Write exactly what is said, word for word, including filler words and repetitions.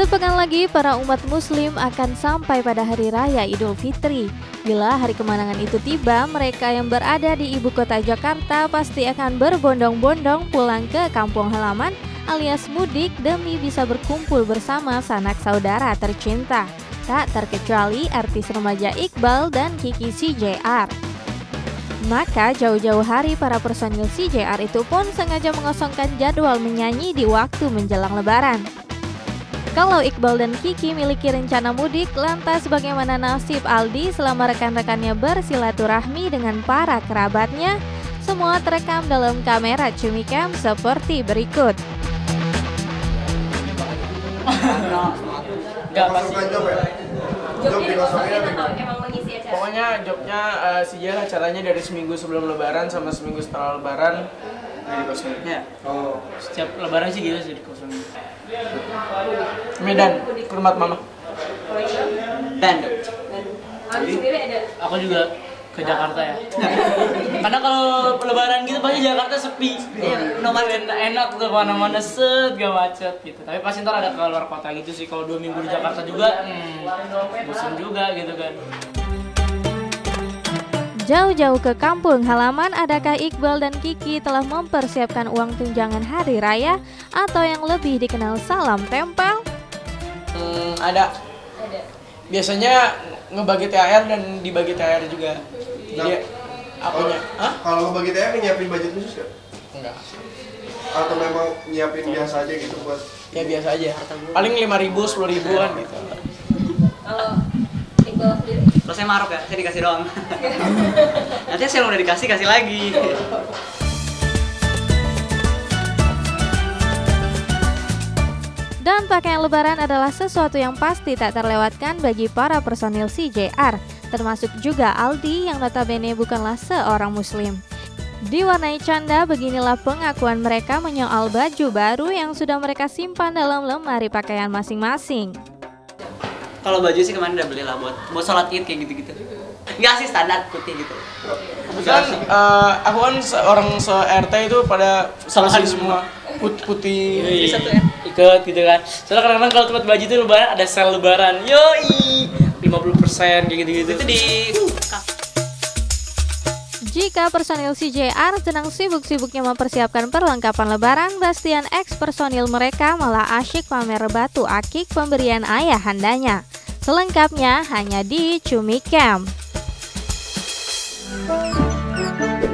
Sepekan lagi para umat muslim akan sampai pada hari raya Idul Fitri. Bila hari kemenangan itu tiba, mereka yang berada di ibu kota Jakarta pasti akan berbondong-bondong pulang ke kampung halaman alias mudik demi bisa berkumpul bersama sanak saudara tercinta. Tak terkecuali artis remaja Iqbal dan Kiki C J R. Maka jauh-jauh hari para personil C J R itu pun sengaja mengosongkan jadwal menyanyi di waktu menjelang lebaran. Kalau Iqbal dan Kiki miliki rencana mudik, lantas bagaimana nasib Aldi selama rekan-rekannya bersilaturahmi dengan para kerabatnya? Semua terekam dalam kamera CumiCamp seperti berikut. Gak pasti. Pokoknya jobnya uh, si Jel acaranya dari seminggu sebelum lebaran sama seminggu setelah lebaran dari kosongnya. Oh, setiap lebaran sih gitu sih di kosong. Medan, ke rumah mama. Bandung. Aku juga ke Jakarta ya. Karena kalau lebaran gitu pasti Jakarta sepi. Iya, nomor enak tuh mana-mana set, gak macet gitu. Tapi pasti ntar ada ke luar kota gitu sih. Kalau dua minggu di Jakarta juga, hmm, bosan juga gitu kan. Jauh-jauh ke kampung halaman, adakah Iqbal dan Kiki telah mempersiapkan uang tunjangan hari raya atau yang lebih dikenal salam tempel? Hmm, ada. Ada. Biasanya ngebagi T H R dan dibagi T H R juga. Jadi apanya? Hah? Kalau ngebagi T H R nyiapin budget khusus nggak? Enggak. Atau memang nyiapin biasa aja gitu buat? Ya biasa aja. Paling lima ribu, sepuluh ribuan gitu. Kalau Iqbal sendiri? Kalau saya marok ya, saya dikasih doang. Nanti saya udah dikasih, kasih lagi. Dan pakaian lebaran adalah sesuatu yang pasti tak terlewatkan bagi para personil C J R, termasuk juga Aldi yang notabene bukanlah seorang muslim. Diwarnai canda, beginilah pengakuan mereka menyoal baju baru yang sudah mereka simpan dalam lemari pakaian masing-masing. Kalau baju sih kemarin udah beli lah buat buat sholat id kayak gitu-gitu. Nggak sih standar putih gitu. Kebetulan uh, aku kan orang se-R T itu pada selalu semua put putih. Yoi. Ikut gitu kan. Soalnya kadang-kadang kalau tempat baju itu lebaran ada sel lebaran. Yoi, lima puluh persen kayak gitu-gitu. Itu di Jika personil C J R sedang sibuk-sibuknya mempersiapkan perlengkapan lebaran, Bastian ex personil mereka malah asyik pamer batu akik pemberian ayahandanya. Selengkapnya hanya di CumiCamp.